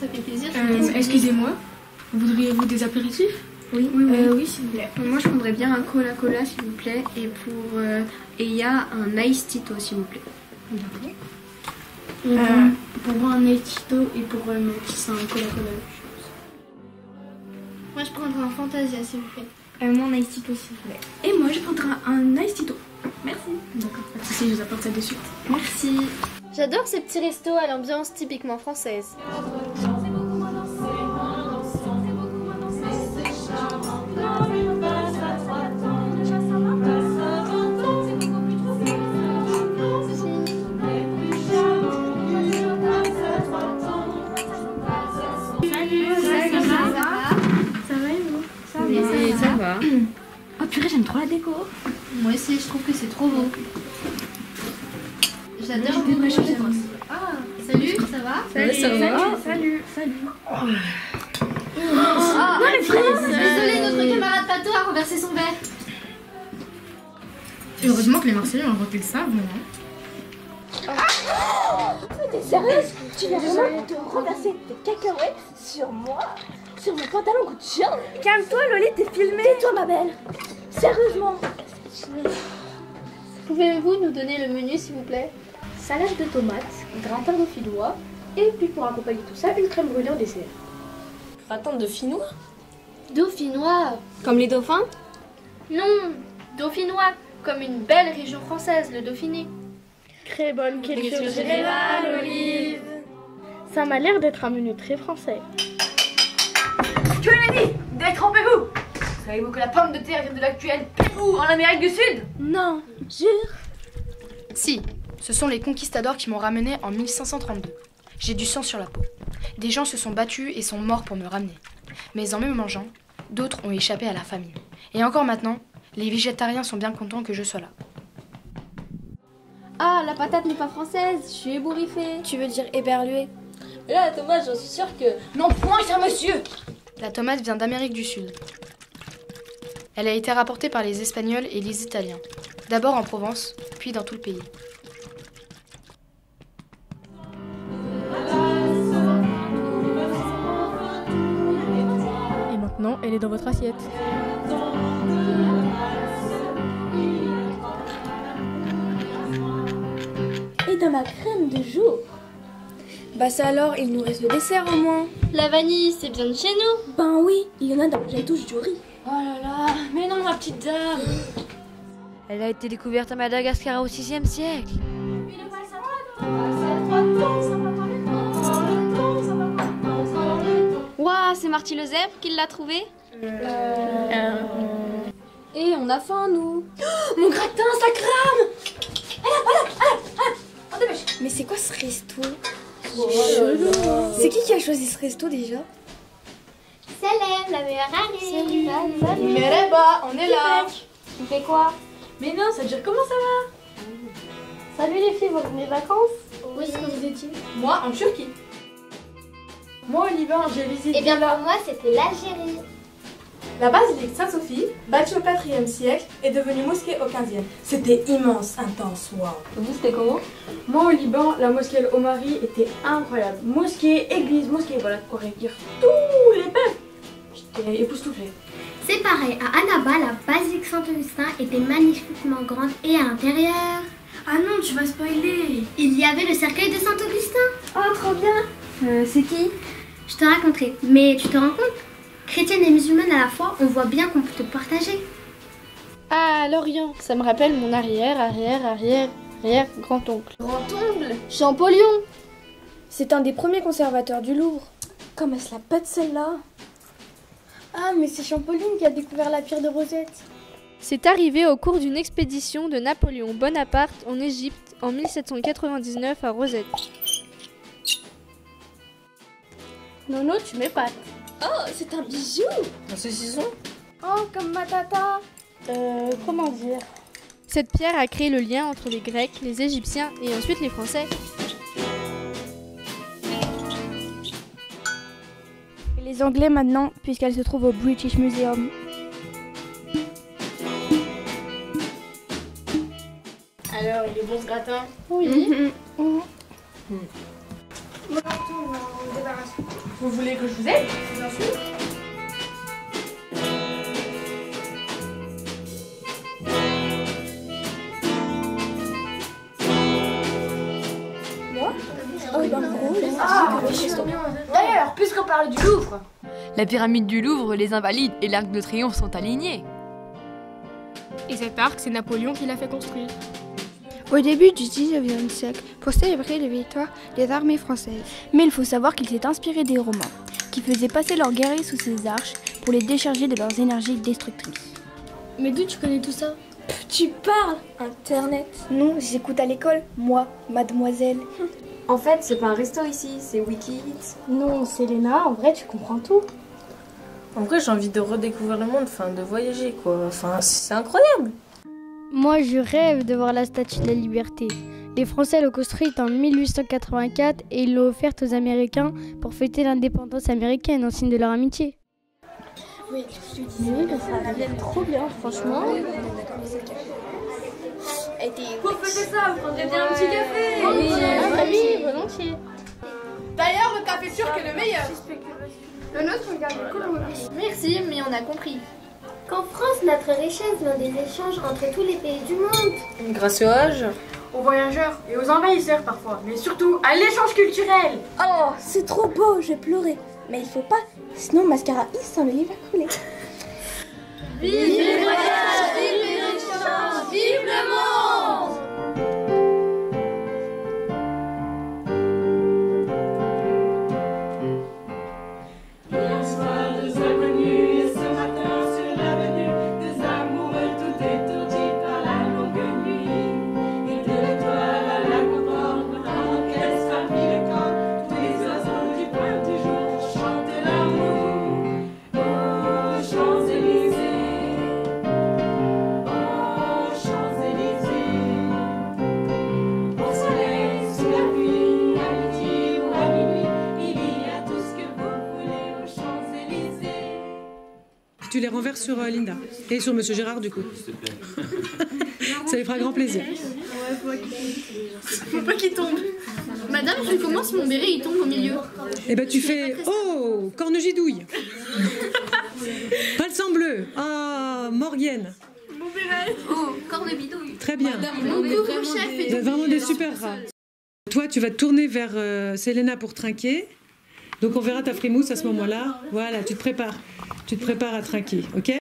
ça fait plaisir. Excusez-moi, voudriez-vous des apéritifs? Oui, oui s'il vous plaît. Moi je prendrais bien un cola s'il vous plaît, et pour il y a un iced tito s'il vous plaît. D'accord. Pour moi un iced tito et pour mon petit c'est un cola. Moi je prendrais un fantasia s'il vous plaît. Moi un iced tito s'il vous plaît. Et moi je prendrais un iced tito. Merci. D'accord, pas de soucis, je vous apporte ça de suite. Merci. J'adore ces petits restos à l'ambiance typiquement française. J'aime trop la déco. Moi aussi, je trouve que c'est trop beau. J'adore beaucoup les choses. Salut, ça va? Salut. Oh, les fraises. Désolé, notre camarade Pato a renversé son verre. Heureusement que les Marseillais ont voté ça, bon. Mais t'es sérieuse? Tu vas vraiment te renverser tes cacahuètes sur moi? Sur mon pantalon que tu tiens? Calme-toi, Loli, t'es filmée. Tais-toi, ma belle. Sérieusement. Pouvez-vous nous donner le menu s'il vous plaît? Salade de tomates, gratin dauphinois, et puis pour accompagner tout ça, une crème brûlée en dessert. Gratin dauphinois? Dauphinois? Comme les dauphins? Non, dauphinois, comme une belle région française, le Dauphiné. Très bonne culture générale, Olive. Ça m'a l'air d'être un menu très français. Je vous l'ai dit, détrompez-vous! Savez-vous que la pomme de terre vient de l'actuel Pérou en Amérique du Sud? Non, jure. Si, ce sont les conquistadors qui m'ont ramené en 1532. J'ai du sang sur la peau. Des gens se sont battus et sont morts pour me ramener. Mais en me mangeant, d'autres ont échappé à la famine. Et encore maintenant, les végétariens sont bien contents que je sois là. Ah, la patate n'est pas française, je suis ébouriffée. Tu veux dire éberluée? Mais là, la tomate, j'en suis sûre que... Non, point, cher monsieur! La tomate vient d'Amérique du Sud. Elle a été rapportée par les Espagnols et les Italiens, d'abord en Provence, puis dans tout le pays. Et maintenant, elle est dans votre assiette. Et dans ma crème de jour. Bah ça alors, il nous reste le dessert au moins. La vanille, c'est bien de chez nous. Ben oui, il y en a dans la touche du riz. Oh là là, mais non ma petite dame. Elle a été découverte à Madagascar au 6e siècle. Waouh, c'est Marty le zèbre qui l'a trouvé. Et on a faim nous. Oh, mon gratin, ça crame. On dépêche. Mais c'est quoi ce resto? C'est qui a choisi ce resto déjà? Salam, la meilleure arrive. Salut. Mais là-bas, on est là. Tu fais quoi? Mais non, ça veut dire comment ça va? Salut les filles, vous revenez de vacances? Où est-ce que vous étiez? Moi, en Turquie. Moi, au Liban, j'ai visité... Eh bien, pour moi, c'était l'Algérie. La basilique Sainte-Sophie, bâtie au 4e siècle, est devenue mosquée au 15e. C'était immense, intense, waouh. Vous, c'était comment? Moi, au Liban, la mosquée Al-Omari était incroyable. Mosquée, église, mosquée, voilà de quoi réunir tous les peuples. J'étais époustouflée. C'est pareil, à Annaba, la basilique Saint-Augustin était magnifiquement grande et à l'intérieur... Ah non, tu vas spoiler. Il y avait le cercueil de Saint-Augustin. Oh, trop bien. C'est qui? Je te raconterai, mais tu te rends compte? Chrétienne et musulmane à la fois, on voit bien qu'on peut te partager. Ah, l'Orient, ça me rappelle mon arrière-grand-oncle. Grand-oncle? Champollion. C'est un des premiers conservateurs du Louvre. Comme elle se la pète celle-là. Ah, mais c'est Champollion qui a découvert la pierre de Rosette. C'est arrivé au cours d'une expédition de Napoléon Bonaparte en Égypte en 1799 à Rosette. Nono, tu m'épates. Oh, c'est un bijou! Un saucisson? Oh, comme ma tata! Comment dire? Cette pierre a créé le lien entre les Grecs, les Égyptiens et ensuite les Français. Et les Anglais maintenant, puisqu'elle se trouve au British Museum. Alors, il est bon ce gratin? Oui. Bon, alors, on va en débarrasser. Vous voulez que je vous aide? Bien sûr. D'ailleurs, puisqu'on parle du Louvre, la pyramide du Louvre, les Invalides et l'Arc de Triomphe sont alignés. Et cet arc, c'est Napoléon qui l'a fait construire. Au début du 19e siècle, pour célébrer les victoires des armées françaises. Mais il faut savoir qu'il s'est inspiré des Romains, qui faisaient passer leurs guerriers sous ses arches pour les décharger de leurs énergies destructrices. Mais d'où tu connais tout ça? Tu parles Internet? Non, j'écoute à l'école, moi, mademoiselle. En fait, c'est pas un resto ici, c'est Wikileaks. Non, c'est Léna, en vrai, tu comprends tout. En vrai, j'ai envie de redécouvrir le monde, enfin, de voyager, quoi. Enfin, c'est incroyable. Moi, je rêve de voir la Statue de la Liberté. Les Français l'ont construite en 1884 et ils l'ont offerte aux Américains pour fêter l'indépendance américaine en signe de leur amitié. Oui, je te disais, oui, ça l'aime trop bien, franchement. Vous faites ça, vous prendrez bien un petit café. Oui, oui, volontiers. D'ailleurs, le café turc est le meilleur. Le nôtre, regarde, cool. Merci, mais on a compris. Qu'en France, notre richesse vient des échanges entre tous les pays du monde. Grâce aux âges, aux voyageurs et aux envahisseurs parfois, mais surtout à l'échange culturel. Oh, c'est trop beau, j'ai pleuré. Mais il faut pas, sinon mascara il sent le livre à couler. Vive les voyages, vive les échanges, vive le monde. Tu les renverses sur Linda et sur Monsieur Gérard du coup. Ça lui fera grand plaisir. Faut pas qu'il tombe. Madame, je commence mon béret, il tombe au milieu. Et ben tu fais oh cornegidouille. Pas le sang bleu. Ah Morgane. Mon béret. Oh cornebidouille. Très bien. Mon gourou chef. Vous êtes vraiment des super rats. Toi, tu vas te tourner vers Selena pour trinquer. Donc on verra ta frimousse à ce moment-là. Voilà, tu te prépares. Tu te prépares à trinquer, ok?